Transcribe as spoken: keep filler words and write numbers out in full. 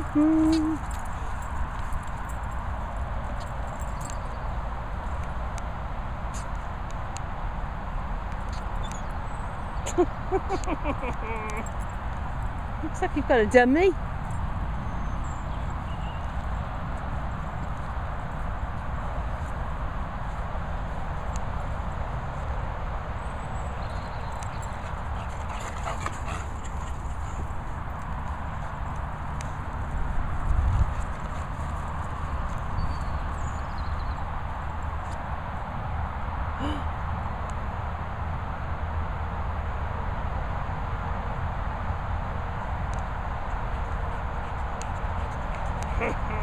Looks like you've got a dummy. Ha